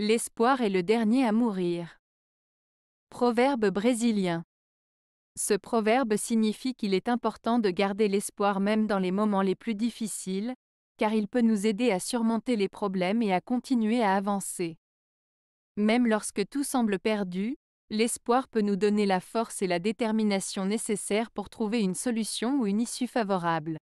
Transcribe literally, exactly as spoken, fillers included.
L'espoir est le dernier à mourir. Proverbe brésilien. Ce proverbe signifie qu'il est important de garder l'espoir même dans les moments les plus difficiles, car il peut nous aider à surmonter les problèmes et à continuer à avancer. Même lorsque tout semble perdu, l'espoir peut nous donner la force et la détermination nécessaires pour trouver une solution ou une issue favorable.